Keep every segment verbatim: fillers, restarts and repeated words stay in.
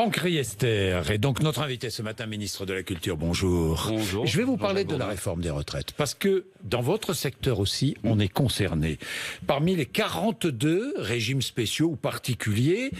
Franck Riester est donc notre invité ce matin, ministre de la Culture. Bonjour. Bonjour. Je vais vous parler Bonjour. de la réforme des retraites, parce que dans votre secteur aussi, on est concerné. Parmi les quarante-deux régimes spéciaux ou particuliers,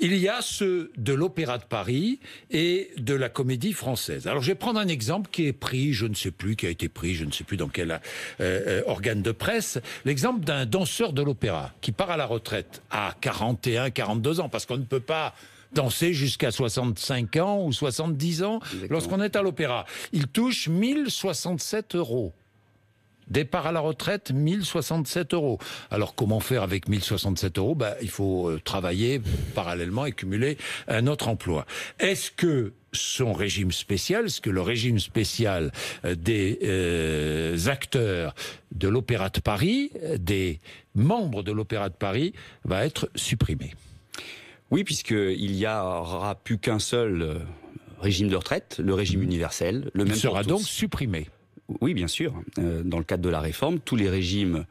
il y a ceux de l'Opéra de Paris et de la Comédie française. Alors je vais prendre un exemple qui est pris, je ne sais plus, qui a été pris, je ne sais plus dans quel euh, euh, organe de presse, l'exemple d'un danseur de l'opéra qui part à la retraite à quarante et un, quarante-deux ans, parce qu'on ne peut pas danser jusqu'à soixante-cinq ans ou soixante-dix ans. Lorsqu'on est à l'opéra, il touche mille soixante-sept euros. Départ à la retraite, mille soixante-sept euros. Alors comment faire avec mille soixante-sept euros? Ben, il faut travailler parallèlement et cumuler un autre emploi. Est-ce que son régime spécial, ce que le régime spécial des euh, acteurs de l'Opéra de Paris, des membres de l'Opéra de Paris, va être supprimé? Oui, puisqu'il n'y aura plus qu'un seul régime de retraite, le régime universel. Le même Il sera donc supprimé. Oui, bien sûr. Dans le cadre de la réforme, tous les régimes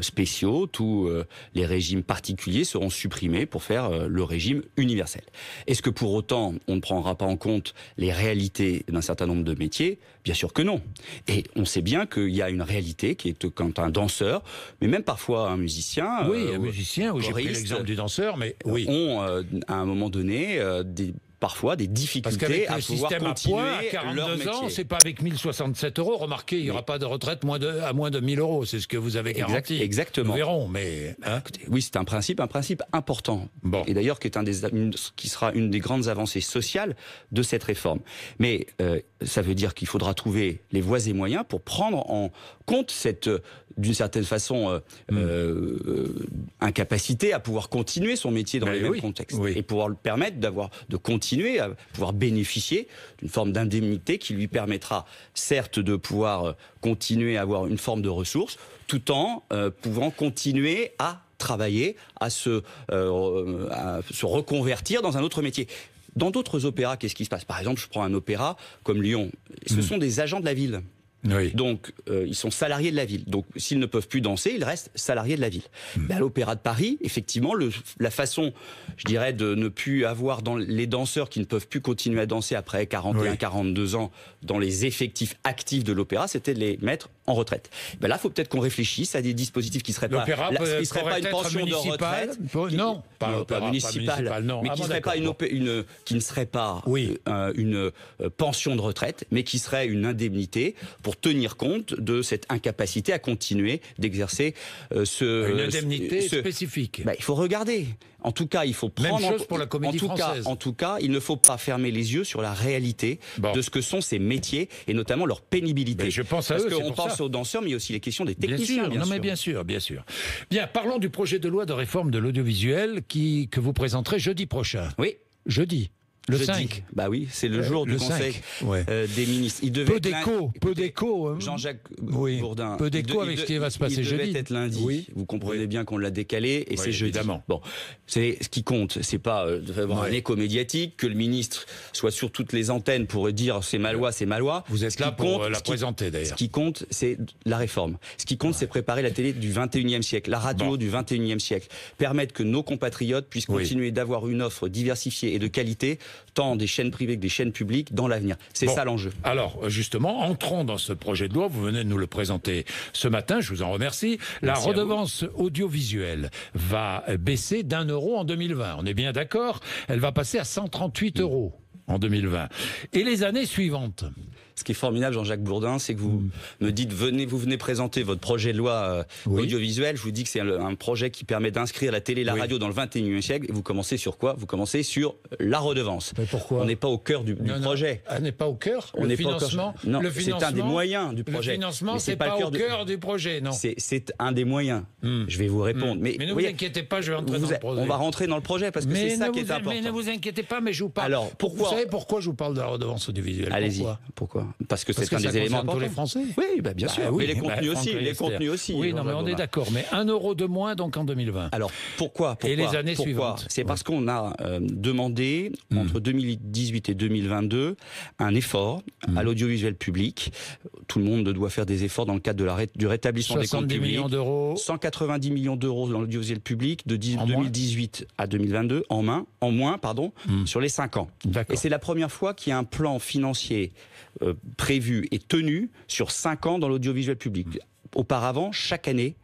spéciaux, tous les régimes particuliers seront supprimés pour faire le régime universel. Est-ce que pour autant, on ne prendra pas en compte les réalités d'un certain nombre de métiers? Bien sûr que non. Et on sait bien qu'il y a une réalité qui est quand un danseur, mais même parfois un musicien... Oui, euh, un musicien, j'ai pris l'exemple du danseur, mais... Oui. ...ont, euh, à un moment donné, euh, des... parfois des difficultés à pouvoir continuer à quarante-deux leur métier. Ans, c'est pas avec mille soixante-sept euros. Remarquez, il n'y aura pas de retraite moins de, à moins de mille euros. C'est ce que vous avez garanti. Exact, exactement. Nous verrons, mais... Hein, écoutez, oui, c'est un principe, un principe important. Bon. Et d'ailleurs, qui, qui sera une des grandes avancées sociales de cette réforme. Mais euh, ça veut dire qu'il faudra trouver les voies et moyens pour prendre en compte cette, d'une certaine façon, euh, mmh. euh, incapacité à pouvoir continuer son métier dans mais les oui, mêmes contextes. Oui. Et pouvoir lui permettre d'avoir, de continuer à pouvoir bénéficier d'une forme d'indemnité qui lui permettra certes de pouvoir continuer à avoir une forme de ressource, tout en euh, pouvant continuer à travailler, à se, euh, à se reconvertir dans un autre métier. Dans d'autres opéras, qu'est-ce qui se passe? Par exemple, je prends un opéra comme Lyon. Ce mmh. sont des agents de la ville. Oui. Donc, euh, ils sont salariés de la ville. Donc, s'ils ne peuvent plus danser, ils restent salariés de la ville. Mmh. Ben, à l'Opéra de Paris, effectivement, le, la façon, je dirais, de ne plus avoir dans les danseurs qui ne peuvent plus continuer à danser après quarante et un, quarante-deux ans dans les effectifs actifs de l'Opéra, c'était de les mettre en retraite. Ben là, il faut peut-être qu'on réfléchisse à des dispositifs qui ne seraient pas, la, qui seraient pas une pension de retraite. Peut, qui, non, pas, non, pas, pas municipale, mais ah qui, bon, pas une, une, qui ne serait pas oui. euh, une euh, pension de retraite, mais qui serait une indemnité pour pour tenir compte de cette incapacité à continuer d'exercer euh, ce... Une indemnité ce, spécifique. Ben, il faut regarder. En tout cas, il faut prendre... Même chose en, pour la Comédie française. En tout cas, il ne faut pas fermer les yeux sur la réalité bon. de ce que sont ces métiers, et notamment leur pénibilité. Mais je pense à Parce eux, Parce qu'on pense ça. aux danseurs, mais il y a aussi les questions des techniciens. Bien sûr, bien, non, sûr. Mais bien sûr, bien sûr. Bien, parlons du projet de loi de réforme de l'audiovisuel qui, que vous présenterez jeudi prochain. Oui. Jeudi. Le Jeudi. cinq. Bah oui, c'est le jour euh, du le Conseil cinq, ouais. euh, des ministres. Il devait peu d'écho, peu d'écho. Hein. Jean-Jacques oui, Bourdin. Peu d'écho avec ce qui va se passer il jeudi. Il devait être lundi. Oui. Vous comprenez oui. bien qu'on l'a décalé, et oui, c'est jeudi. Évidemment. Bon, c'est ce qui compte. C'est pas euh, d'avoir oui. un écho médiatique, que le ministre soit sur toutes les antennes pour dire c'est ma loi, c'est ma loi. Vous êtes là pour compte, la qui, présenter d'ailleurs. Ce qui compte, c'est la réforme. Ce qui compte, ouais. c'est préparer la télé du vingt et unième siècle, la radio bon. du vingt et unième siècle, permettre que nos compatriotes puissent oui. continuer d'avoir une offre diversifiée et de qualité, tant des chaînes privées que des chaînes publiques dans l'avenir. C'est bon, ça l'enjeu. Alors justement, entrons dans ce projet de loi. Vous venez de nous le présenter ce matin, je vous en remercie. La Merci redevance audiovisuelle va baisser d'un euro en deux mille vingt. On est bien d'accord? Elle va passer à cent trente-huit oui. euros en deux mille vingt. Et les années suivantes? Ce qui est formidable, Jean-Jacques Bourdin, c'est que vous me dites, venez, vous venez présenter votre projet de loi oui. audiovisuelle. Je vous dis que c'est un projet qui permet d'inscrire la télé et la oui. radio dans le vingt et unième siècle. Et vous commencez sur quoi? Vous commencez sur la redevance. Mais pourquoi? On n'est pas au cœur du, non, du projet. On n'est pas au cœur? On n'est pas au cœur. Non, c'est un des moyens du projet. Le financement, c'est pas, pas au cœur du, du projet, non? C'est un des moyens. Mm. Je vais vous répondre. Mm. Mais, mais ne vous, voyez, vous inquiétez pas, je vais rentrer dans le projet. On va rentrer dans le projet parce que c'est ça qui est important. Mais ne vous inquiétez pas, mais je vous parle. Alors, pourquoi? Vous savez pourquoi je vous parle de la redevance audiovisuelle? Allez-y. Pourquoi? parce que c'est un des éléments importants. Pour les Français. Oui, bah bien bah, sûr. Oui, mais les contenus bah, aussi, les contenus aussi. Oui, non, mais on est d'accord. Mais un euro de moins donc en deux mille vingt. Alors pourquoi, pourquoi et les années pourquoi suivantes. C'est parce qu'on a euh, demandé mmh. entre deux mille dix-huit et deux mille vingt-deux un effort mmh. à l'audiovisuel public. Tout le monde doit faire des efforts dans le cadre de la ré... du rétablissement des comptes publics. cent dix millions d'euros. cent quatre-vingt-dix millions d'euros dans l'audiovisuel public de deux mille dix-huit à deux mille vingt-deux en main, en moins, pardon, mmh. sur les cinq ans. Et c'est la première fois qu'il y a un plan financier euh, prévu et tenu sur cinq ans dans l'audiovisuel public. Mmh. Auparavant, chaque année,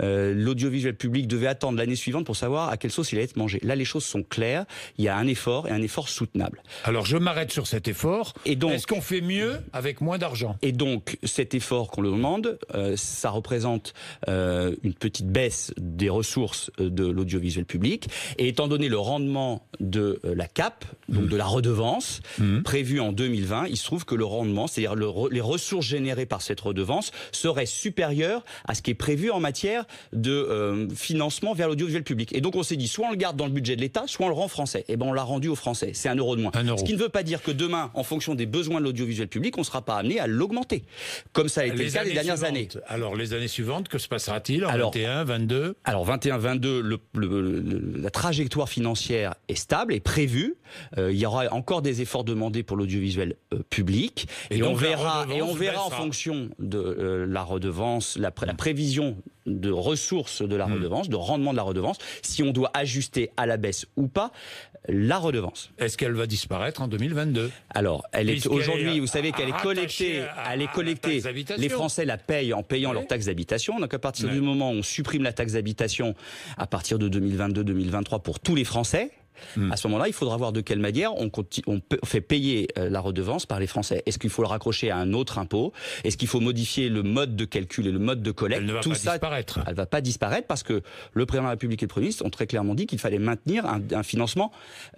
euh, l'audiovisuel public devait attendre l'année suivante pour savoir à quelle sauce il allait être mangé. Là, les choses sont claires. Il y a un effort et un effort soutenable. Alors, je m'arrête sur cet effort. Est-ce qu'on fait mieux avec moins d'argent? Et donc, cet effort qu'on le demande, euh, ça représente euh, une petite baisse des ressources de l'audiovisuel public. Et étant donné le rendement de euh, la C A P, donc mmh. de la redevance, mmh. prévue en deux mille vingt, il se trouve que le rendement, c'est-à-dire le re les ressources générées par cette redevance, serait supérieure à ce qui est prévu en matière de euh, financement vers l'audiovisuel public. Et donc on s'est dit, soit on le garde dans le budget de l'État, soit on le rend français. Et bien on l'a rendu aux Français, c'est un euro de moins. Euro. Ce qui ne veut pas dire que demain, en fonction des besoins de l'audiovisuel public, on ne sera pas amené à l'augmenter, comme ça a été les le cas les dernières suivantes. années. Alors les années suivantes, que se passera-t-il en vingt et un vingt-deux? Alors vingt et un vingt-deux, le, le, le, la trajectoire financière est stable, est prévue. Euh, il y aura encore des efforts demandés pour l'audiovisuel euh, public. Et, et, on verra, et on verra en fonction de euh, la redevance, La, pré la prévision de ressources de la redevance, de rendement de la redevance, si on doit ajuster à la baisse ou pas la redevance. Est-ce qu'elle va disparaître en deux mille vingt-deux? Alors, elle est aujourd'hui, vous savez qu'elle est collectée, elle est collectée. Les Français la payent en payant oui. leur taxe d'habitation. Donc à partir oui. du moment où on supprime la taxe d'habitation, à partir de deux mille vingt-deux deux mille vingt-trois pour tous les Français. Hum. À ce moment-là, il faudra voir de quelle manière on, continue, on fait payer la redevance par les Français. Est-ce qu'il faut le raccrocher à un autre impôt? Est-ce qu'il faut modifier le mode de calcul et le mode de collecte? Elle ne va Tout pas ça, disparaître. Elle ne va pas disparaître parce que le président de la République et le Premier ministre ont très clairement dit qu'il fallait maintenir un, un financement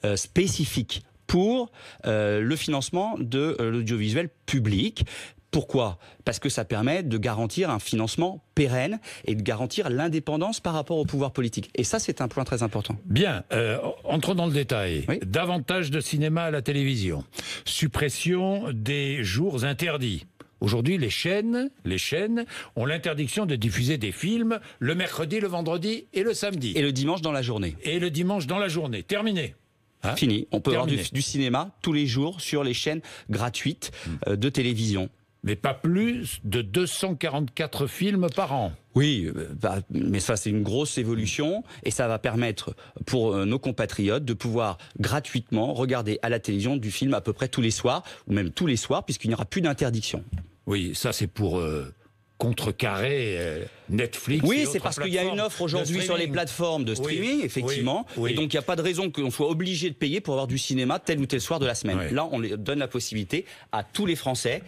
euh, spécifique pour euh, le financement de euh, l'audiovisuel public. Pourquoi? Parce que ça permet de garantir un financement pérenne et de garantir l'indépendance par rapport au pouvoir politique. Et ça, c'est un point très important. Bien, euh, entrons dans le détail. Oui. Davantage de cinéma à la télévision. Suppression des jours interdits. Aujourd'hui, les chaînes, les chaînes ont l'interdiction de diffuser des films le mercredi, le vendredi et le samedi. Et le dimanche dans la journée. Et le dimanche dans la journée. Terminé. Hein? Fini. On peut Terminé. avoir du, du cinéma tous les jours sur les chaînes gratuites euh, de télévision. Mais pas plus de deux cent quarante-quatre films par an. Oui, bah, mais ça c'est une grosse évolution et ça va permettre pour euh, nos compatriotes de pouvoir gratuitement regarder à la télévision du film à peu près tous les soirs, ou même tous les soirs, puisqu'il n'y aura plus d'interdiction. Oui, ça c'est pour... Euh... contrecarrer euh, Netflix. Oui, c'est parce qu'il y a une offre aujourd'hui sur les plateformes de streaming, oui, effectivement, oui, oui. et donc il n'y a pas de raison qu'on soit obligé de payer pour avoir du cinéma tel ou tel soir de la semaine. Oui. Là, on les donne la possibilité à tous les Français,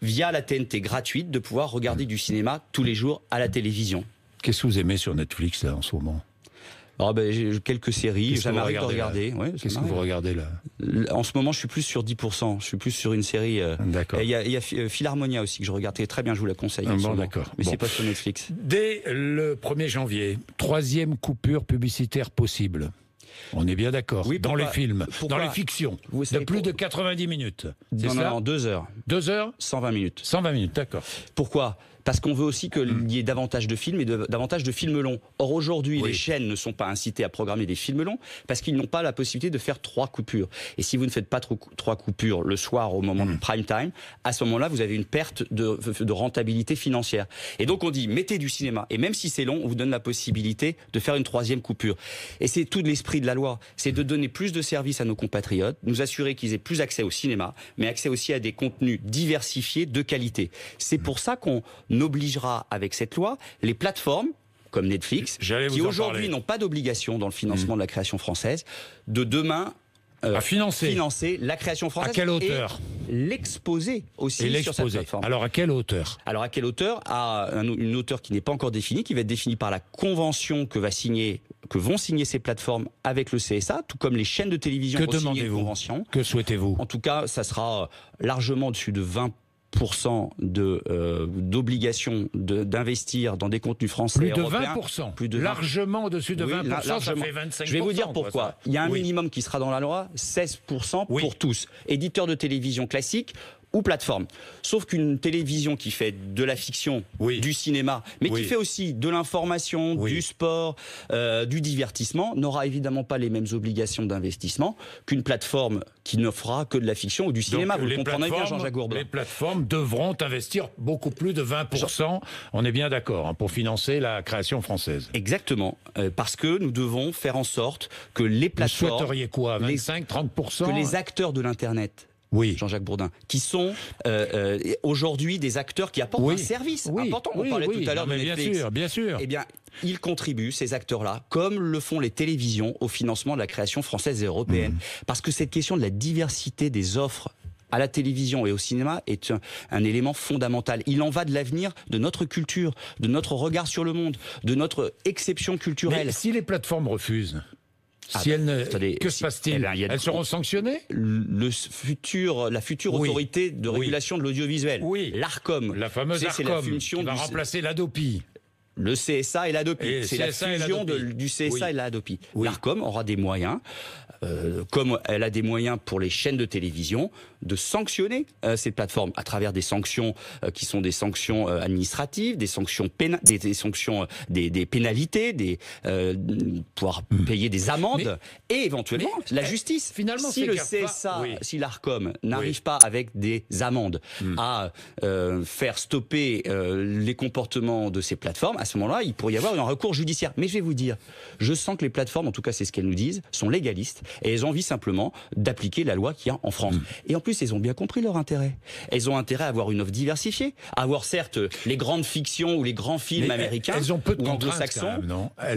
via la T N T gratuite, de pouvoir regarder mmh. du cinéma tous les jours à la télévision. Qu'est-ce que vous aimez sur Netflix, là, en ce moment? Oh ben, j'ai quelques séries, ça m'arrive de regarder. Ouais, Qu'est-ce que vous regardez là? En ce moment, je suis plus sur dix pour cent, je suis plus sur une série. Euh, D'accord. Il y a, y a Philharmonia aussi que je regarde, très bien, je vous la conseille. Ah bon, d'accord. Mais bon. C'est pas sur Netflix. Dès le premier janvier, troisième coupure publicitaire possible. On est bien d'accord. Oui, dans les films, dans les fictions, de plus de quatre-vingt-dix minutes. Non, non, non, deux heures. Deux heures, cent vingt minutes. cent vingt minutes, d'accord. Pourquoi? Parce qu'on veut aussi qu'il y ait davantage de films et de, davantage de films longs. Or aujourd'hui, oui. les chaînes ne sont pas incitées à programmer des films longs parce qu'ils n'ont pas la possibilité de faire trois coupures. Et si vous ne faites pas trop, trois coupures le soir au moment mmh. du prime time, à ce moment-là, vous avez une perte de, de rentabilité financière. Et donc on dit, mettez du cinéma. Et même si c'est long, on vous donne la possibilité de faire une troisième coupure. Et c'est tout l'esprit de la loi. C'est de donner plus de services à nos compatriotes, nous assurer qu'ils aient plus accès au cinéma, mais accès aussi à des contenus diversifiés de qualité. C'est pour ça qu'on n'obligera avec cette loi les plateformes comme Netflix, qui aujourd'hui n'ont pas d'obligation dans le financement mmh. de la création française, de demain euh, à financer. financer la création française. À quelle hauteur? L'exposer aussi et sur cette plateforme. Alors à quelle hauteur? Alors à quelle hauteur? À une hauteur qui n'est pas encore définie, qui va être définie par la convention que va signer, que vont signer ces plateformes avec le C S A, tout comme les chaînes de télévision. Que demandez-vous? Que souhaitez-vous? En tout cas, ça sera largement au-dessus de vingt pour cent de euh, d'obligation d'investir de, dans des contenus français plus de européens, vingt pour cent, plus de vingt pour cent, largement au-dessus de oui, vingt pour cent, largement. Ça fait vingt-cinq pour cent. Je vais vous dire pourquoi. Quoi, il y a un oui. minimum qui sera dans la loi, seize pour cent oui. pour tous. Éditeurs de télévision classiques ou plateforme. Sauf qu'une télévision qui fait de la fiction, oui. du cinéma, mais oui. qui fait aussi de l'information, oui. du sport, euh, du divertissement, n'aura évidemment pas les mêmes obligations d'investissement qu'une plateforme qui n'offrira que de la fiction ou du cinéma. Donc, vous le comprenez bien, Jean-Jacques Bourdin. Les plateformes devront investir beaucoup plus de vingt pour cent, on est bien d'accord, hein, pour financer la création française. Exactement, euh, parce que nous devons faire en sorte que les plateformes... Vous souhaiteriez quoi, vingt-cinq à trente pour cent? Que les acteurs de l'Internet... Oui. Jean-Jacques Bourdin, qui sont euh, euh, aujourd'hui des acteurs qui apportent oui. un service oui. important. On oui, parlait oui. tout à l'heure de Netflix. Bien sûr, bien sûr. Eh bien, ils contribuent, ces acteurs-là, comme le font les télévisions, au financement de la création française et européenne. Mmh. Parce que cette question de la diversité des offres à la télévision et au cinéma est un, un élément fondamental. Il en va de l'avenir de notre culture, de notre regard sur le monde, de notre exception culturelle. Mais si les plateformes refusent... Ah si ben, elles ne... attendez, que si se passe-t-il? Elles, elles seront sanctionnées. Le futur, la future oui. autorité de régulation oui. de l'audiovisuel, oui. l'ARCOM, la fameuse ARCOM, c'est la fonction qui va du... remplacer l'H A D O P I. Le C S A et l'H A D O P I, c'est la fusion de, du C S A oui. et l'H A D O P I. Oui. L'ARCOM aura des moyens, euh, comme elle a des moyens pour les chaînes de télévision, de sanctionner euh, ces plateformes à travers des sanctions euh, qui sont des sanctions euh, administratives, des sanctions pénales, des, des sanctions, euh, des, des pénalités, des euh, pouvoir mmh. payer des amendes mais, et éventuellement mais, la justice. Finalement, si le C S A, pas, oui. si l'ARCOM n'arrive oui. pas avec des amendes mmh. à euh, faire stopper euh, les comportements de ces plateformes. À ce moment-là, il pourrait y avoir un recours judiciaire. Mais je vais vous dire, je sens que les plateformes, en tout cas c'est ce qu'elles nous disent, sont légalistes et elles ont envie simplement d'appliquer la loi qu'il y a en France. Mmh. Et en plus, elles ont bien compris leur intérêt. Elles ont intérêt à avoir une offre diversifiée, à avoir certes les grandes fictions ou les grands films mais américains, elles ont peu de ou anglo-saxons,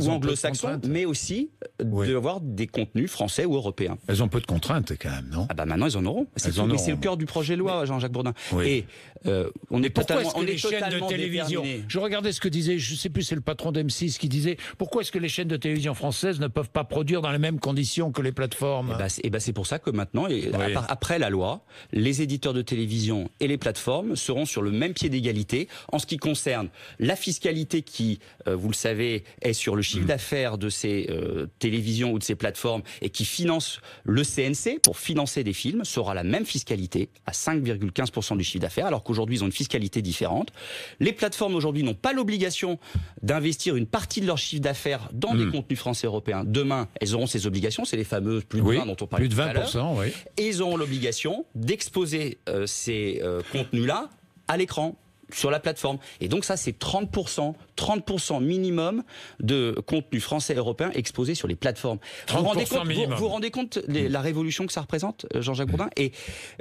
ou anglo-saxons, mais aussi oui. d'avoir des contenus français ou européens. Elles ont peu de contraintes quand même, non? Ah bah maintenant, elles en auront. C'est le cœur du projet de loi, Jean-Jacques Bourdin. Oui. Et euh, on mais est totalement, on est les totalement chaînes de télévision. Déterminés. Je regardais ce que disait. Je Je ne sais plus, c'est le patron d'M six qui disait « Pourquoi est-ce que les chaînes de télévision françaises ne peuvent pas produire dans les mêmes conditions que les plateformes ?» Eh ben, c'est pour ça que maintenant, et oui. après la loi, les éditeurs de télévision et les plateformes seront sur le même pied d'égalité en ce qui concerne la fiscalité qui, euh, vous le savez, est sur le chiffre mmh. d'affaires de ces euh, télévisions ou de ces plateformes et qui finance le C N C pour financer des films, sera la même fiscalité à cinq virgule quinze pour cent du chiffre d'affaires, alors qu'aujourd'hui, ils ont une fiscalité différente. Les plateformes, aujourd'hui, n'ont pas l'obligation d'investir une partie de leur chiffre d'affaires dans mmh. des contenus français européens. Demain, elles auront ces obligations, c'est les fameuses plus de oui, vingt dont on parlait plus de vingt pour cent, tout à l'heure. Oui. Et ils auront l'obligation d'exposer euh, ces euh, contenus-là à l'écran, sur la plateforme. Et donc ça, c'est trente pour cent, trente pour cent minimum de contenu français et européen exposé sur les plateformes. Vous rendez compte, vous, vous rendez compte les, la révolution que ça représente, Jean-Jacques Bourdin mmh. et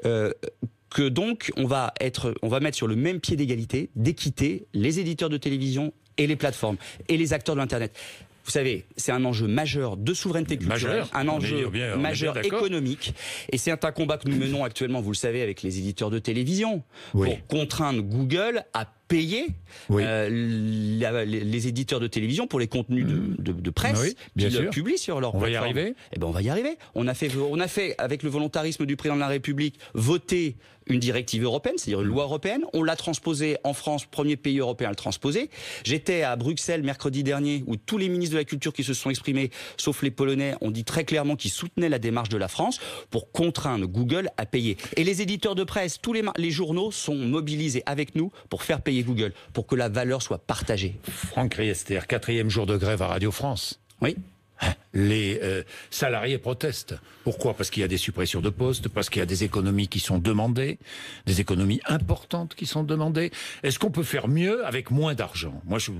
euh, que donc on va être, on va mettre sur le même pied d'égalité, d'équité, les éditeurs de télévision et les plateformes et les acteurs de l'Internet. Vous savez, c'est un enjeu majeur de souveraineté culturelle, majeur, un enjeu bien, majeur économique. Et c'est un combat que nous menons actuellement, vous le savez, avec les éditeurs de télévision, oui. pour contraindre Google à payer oui. euh, la, les, les éditeurs de télévision pour les contenus de, de, de presse oui, bien qu'ils sûr. publient sur leur on plateforme. Va y arriver. Eh ben on va y arriver. On a fait, on a fait avec le volontarisme du président de la République voter une directive européenne, c'est-à-dire une loi européenne. On l'a transposée en France, premier pays européen à le transposer. J'étais à Bruxelles mercredi dernier où tous les ministres de la culture qui se sont exprimés, sauf les Polonais, ont dit très clairement qu'ils soutenaient la démarche de la France pour contraindre Google à payer. Et les éditeurs de presse, tous les, les journaux sont mobilisés avec nous pour faire payer Google, pour que la valeur soit partagée. Franck Riester, quatrième jour de grève à Radio France. Oui. Les euh, salariés protestent. Pourquoi? Parce qu'il y a des suppressions de postes, parce qu'il y a des économies qui sont demandées, des économies importantes qui sont demandées. Est-ce qu'on peut faire mieux avec moins d'argent? Moi, je,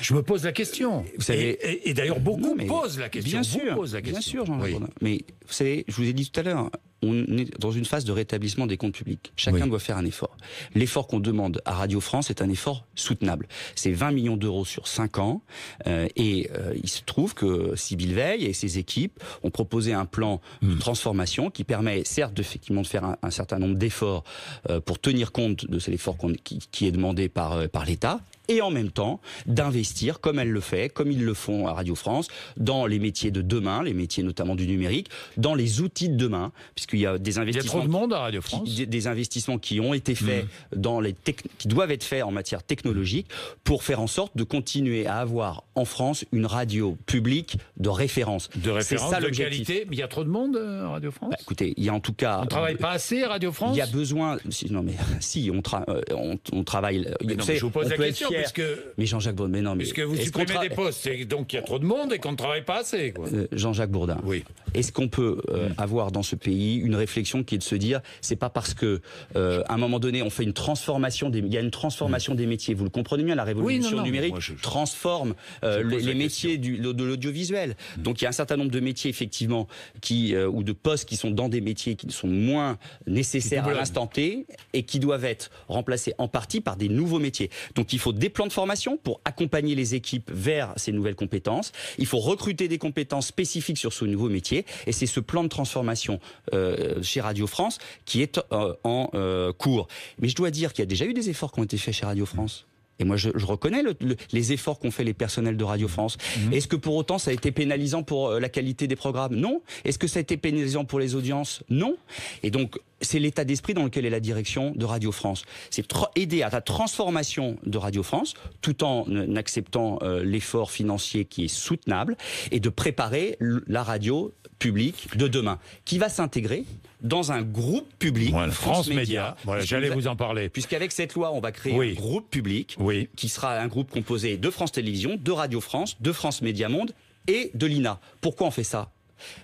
je me pose la question. Vous savez, et et, et d'ailleurs, beaucoup me posent la question. Bien sûr, pose la question. Bien sûr, Jean-Jacques Bourdin. Mais vous savez, je vous ai dit tout à l'heure, on est dans une phase de rétablissement des comptes publics. Chacun oui. doit faire un effort. L'effort qu'on demande à Radio France est un effort soutenable. C'est vingt millions d'euros sur cinq ans. Euh, et euh, il se trouve que Sybille Veil et ses équipes ont proposé un plan mmh. de transformation qui permet certes effectivement de faire un, un certain nombre d'efforts euh, pour tenir compte de cet effort qu'on, qui, qui est demandé par, euh, par l'État. Et en même temps, d'investir, comme elle le fait, comme ils le font à Radio France, dans les métiers de demain, les métiers notamment du numérique, dans les outils de demain, puisque parce qu'il y a des investissements. Il y a trop de monde à Radio France. Qui, des, des investissements qui ont été faits mmh. dans les tech, qui doivent être faits en matière technologique pour faire en sorte de continuer à avoir en France une radio publique de référence. De référence, ça, de qualité. Mais il y a trop de monde à Radio France. Bah, écoutez, il y a en tout cas. On ne travaille euh, pas assez à Radio France. Il y a besoin. Si, non mais si on, tra, euh, on, on travaille. Mais non, savez, je vous pose la question parce que. Mais Jean-Jacques Bourdin, mais non mais. Parce que vous supprimez tra... des postes, et donc il y a trop de monde et qu'on ne travaille pas assez. Quoi. Euh, Jean-Jacques Bourdin. Oui. Est-ce qu'on peut euh, mmh. avoir dans ce pays une réflexion qui est de se dire, c'est pas parce que euh, à un moment donné on fait une transformation, des, il y a une transformation mmh. des métiers. Vous le comprenez bien, la révolution oui, non, non, numérique moi, je, je... transforme euh, les, les métiers du, de l'audiovisuel. Mmh. Donc il y a un certain nombre de métiers effectivement qui euh, ou de postes qui sont dans des métiers qui sont moins nécessaires à l'instant T et qui doivent être remplacés en partie par des nouveaux métiers. Donc il faut des plans de formation pour accompagner les équipes vers ces nouvelles compétences. Il faut recruter des compétences spécifiques sur ce nouveau métier. Et c'est ce plan de transformation euh, chez Radio France qui est euh, en euh, cours. Mais je dois dire qu'il y a déjà eu des efforts qui ont été faits chez Radio France. Et moi, je, je reconnais le, le, les efforts qu'ont fait les personnels de Radio France. Mmh. Est-ce que pour autant, ça a été pénalisant pour la qualité des programmes? Non. Est-ce que ça a été pénalisant pour les audiences? Non. Et donc, c'est l'état d'esprit dans lequel est la direction de Radio France. C'est aider à la transformation de Radio France, tout en acceptant euh, l'effort financier qui est soutenable, et de préparer la radio publique de demain, qui va s'intégrer dans un groupe public. Voilà, France, France Média, Média. Voilà, j'allais vous en parler. Puisqu'avec cette loi, on va créer oui. un groupe public, oui. qui sera un groupe composé de France Télévisions, de Radio France, de France Média Monde et de l'I N A. Pourquoi on fait ça?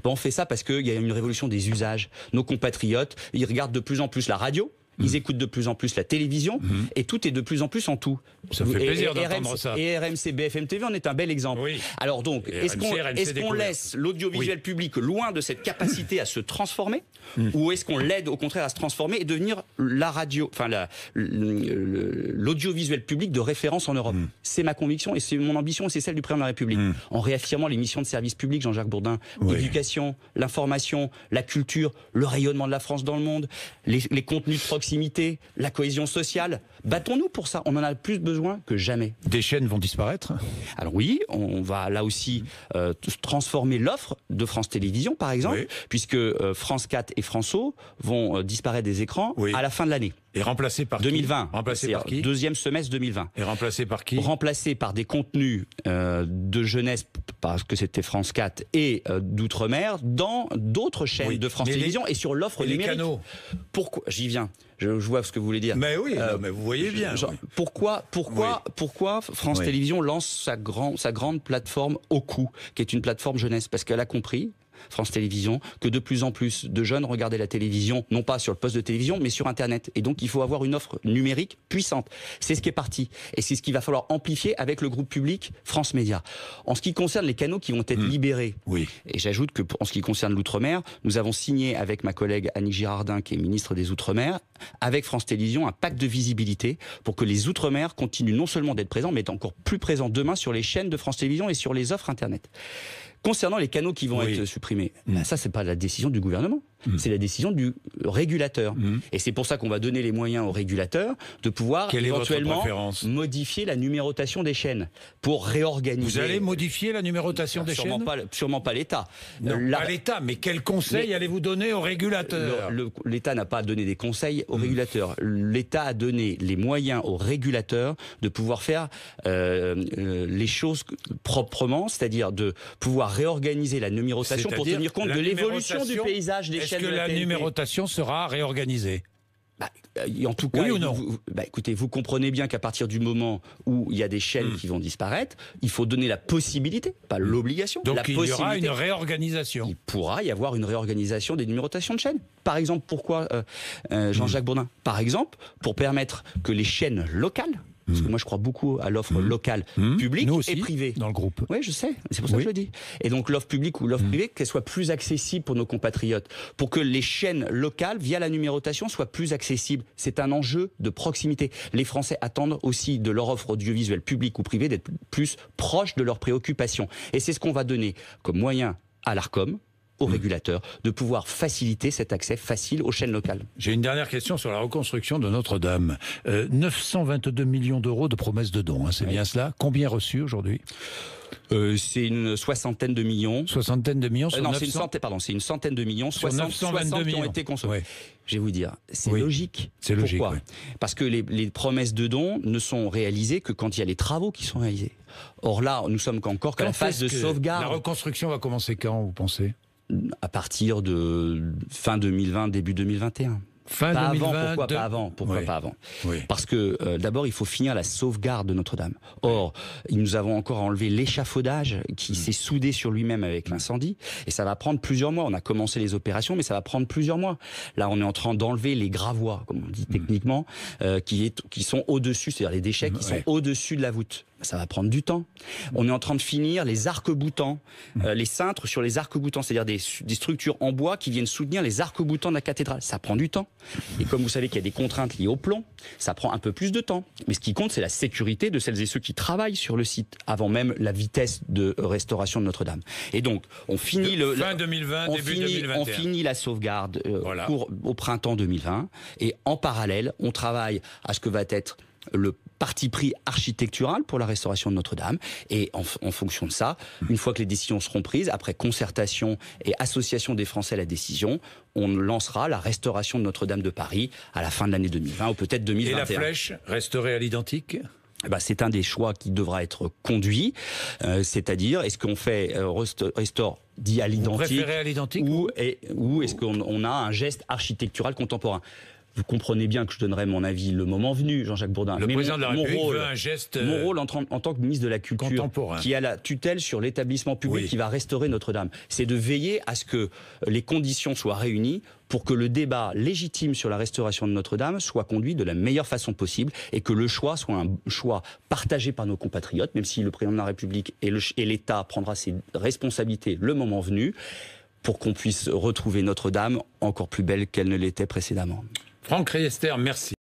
Ben on fait ça parce qu'il y a une révolution des usages. Nos compatriotes, ils regardent de plus en plus la radio, mmh. ils écoutent de plus en plus la télévision, mmh. et tout est de plus en plus en tout. Ça fait et, plaisir d'entendre ça. Et R M C, B F M T V en est un bel exemple. Oui. Alors donc, est-ce qu'on est qu'on laisse l'audiovisuel oui. public loin de cette capacité à se transformer, mmh. ou est-ce qu'on l'aide au contraire à se transformer et devenir la radio, enfin la, l'audiovisuel public de référence en Europe? mmh. C'est ma conviction et c'est mon ambition et c'est celle du Président de la République. Mmh. En réaffirmant les missions de service public, Jean-Jacques Bourdin, oui. l'éducation, l'information, la culture, le rayonnement de la France dans le monde, les, les contenus de proximité, la cohésion sociale. Battons-nous pour ça, on en a plus besoin que jamais. Des chaînes vont disparaître? Alors oui, on va là aussi euh, transformer l'offre de France Télévisions par exemple, oui. puisque euh, France quatre et France Ô vont euh, disparaître des écrans oui. à la fin de l'année. Et remplacé par deux mille vingt, qui remplacé par qui? Deuxième semestre deux mille vingt. Et remplacé par qui? Remplacé par des contenus euh, de jeunesse, parce que c'était France quatre, et euh, d'outre-mer, dans d'autres chaînes oui. de France mais Télévisions, les... et sur l'offre numérique. Les canaux. Pourquoi? J'y viens. Je vois ce que vous voulez dire. Mais oui, euh, non, mais vous voyez bien. Genre, oui. Pourquoi, pourquoi, oui. pourquoi France oui. Télévisions lance sa, grand, sa grande plateforme Okoo, qui est une plateforme jeunesse? Parce qu'elle a compris, France Télévisions, que de plus en plus de jeunes regardaient la télévision, non pas sur le poste de télévision, mais sur Internet. Et donc, il faut avoir une offre numérique puissante. C'est ce qui est parti. Et c'est ce qu'il va falloir amplifier avec le groupe public France Média. En ce qui concerne les canaux qui vont être mmh. libérés, oui. et j'ajoute que, en ce qui concerne l'Outre-mer, nous avons signé avec ma collègue Annie Girardin, qui est ministre des Outre-mer, avec France Télévisions, un pacte de visibilité pour que les Outre-mer continuent non seulement d'être présents, mais être encore plus présents demain sur les chaînes de France Télévisions et sur les offres Internet. Concernant les canaux qui vont oui. être supprimés, mmh. ça, c'est pas la décision du gouvernement, mmh. c'est la décision du régulateur. Mmh. Et c'est pour ça qu'on va donner les moyens au régulateur de pouvoir Quelle éventuellement modifier la numérotation des chaînes pour réorganiser. Vous allez modifier la numérotation des sûrement chaînes pas, sûrement pas l'État. La... Pas l'État, mais quel conseil allez-vous donner au régulateur? L'État n'a pas donné des conseils au mmh. régulateur. L'État a donné les moyens au régulateur de pouvoir faire euh, euh, les choses proprement, c'est-à-dire de pouvoir réorganiser la numérotation pour tenir compte de l'évolution du paysage des chaînes de la T N T. Est-ce que la numérotation sera réorganisée ? Bah, en tout cas, oui ou non vous, bah, écoutez, vous comprenez bien qu'à partir du moment où il y a des chaînes mmh. qui vont disparaître, il faut donner la possibilité, pas l'obligation. Donc la il possibilité. y aura une réorganisation. Il pourra y avoir une réorganisation des numérotations de chaînes. Par exemple, pourquoi euh, euh, Jean-Jacques mmh. Bourdin? Par exemple, pour permettre que les chaînes locales, parce que moi je crois beaucoup à l'offre mmh. locale, mmh. publique aussi, et privée. Dans le groupe. Oui, je sais, c'est pour ça oui. que je le dis. Et donc l'offre publique ou l'offre mmh. privée, qu'elle soit plus accessible pour nos compatriotes, pour que les chaînes locales, via la numérotation, soient plus accessibles. C'est un enjeu de proximité. Les Français attendent aussi de leur offre audiovisuelle, publique ou privée, d'être plus proches de leurs préoccupations. Et c'est ce qu'on va donner comme moyen à l'ARCOM, aux régulateurs, de pouvoir faciliter cet accès facile aux chaînes locales. J'ai une dernière question sur la reconstruction de Notre-Dame. Euh, neuf cent vingt-deux millions d'euros de promesses de dons, hein, c'est oui. bien cela. Combien reçus aujourd'hui ? euh, C'est une soixantaine de millions. Soixantaine de millions sur euh, non, neuf cents... c'est une centaine, pardon, c'est une centaine de millions. soixante, soixante qui ont été consommés. Ouais. Je vais vous dire, c'est oui. logique. C'est logique. Pourquoi ? Ouais. Parce que les, les promesses de dons ne sont réalisées que quand il y a les travaux qui sont réalisés. Or là, nous sommes encore qu'à la phase de sauvegarde. La reconstruction va commencer quand, vous pensez ? À partir de fin deux mille vingt, début deux mille vingt et un. Fin pas, deux mille vingt, avant, pourquoi de... pas avant, pourquoi oui. pas avant oui. Parce que euh, d'abord il faut finir la sauvegarde de Notre-Dame. Or, nous avons encore enlevé l'échafaudage qui mmh. s'est soudé sur lui-même avec l'incendie, et ça va prendre plusieurs mois. On a commencé les opérations, mais ça va prendre plusieurs mois. Là, on est en train d'enlever les gravois, comme on dit mmh. techniquement, euh, qui, est, qui sont au-dessus, c'est-à-dire les déchets mmh, qui ouais. sont au-dessus de la voûte. Ça va prendre du temps. On est en train de finir les arcs-boutants, euh, les cintres sur les arcs-boutants, c'est-à-dire des, des structures en bois qui viennent soutenir les arcs-boutants de la cathédrale. Ça prend du temps. Et comme vous savez qu'il y a des contraintes liées au plomb, ça prend un peu plus de temps. Mais ce qui compte, c'est la sécurité de celles et ceux qui travaillent sur le site, avant même la vitesse de restauration de Notre-Dame. Et donc, on finit le... Fin deux mille vingt, on début finit, deux mille vingt et un. On finit la sauvegarde euh, voilà. pour, au printemps deux mille vingt. Et en parallèle, on travaille à ce que va être le parti pris architectural pour la restauration de Notre-Dame, et en, en fonction de ça, une fois que les décisions seront prises, après concertation et association des Français à la décision, on lancera la restauration de Notre-Dame de Paris à la fin de l'année deux mille vingt ou peut-être deux mille vingt et un. Et la flèche resterait à l'identique ? Ben, c'est un des choix qui devra être conduit, euh, c'est-à-dire est-ce qu'on fait euh, restaure dit à l'identique ou, et, ou est-ce qu'on on a un geste architectural contemporain ? Vous comprenez bien que je donnerai mon avis le moment venu, Jean-Jacques Bourdin. Le Mais président mon, de la République rôle, veut un geste... Mon rôle en, en tant que ministre de la Culture, qui a la tutelle sur l'établissement public oui. qui va restaurer Notre-Dame, c'est de veiller à ce que les conditions soient réunies pour que le débat légitime sur la restauration de Notre-Dame soit conduit de la meilleure façon possible et que le choix soit un choix partagé par nos compatriotes, même si le président de la République et l'État prendra ses responsabilités le moment venu, pour qu'on puisse retrouver Notre-Dame encore plus belle qu'elle ne l'était précédemment. Franck Riester, merci.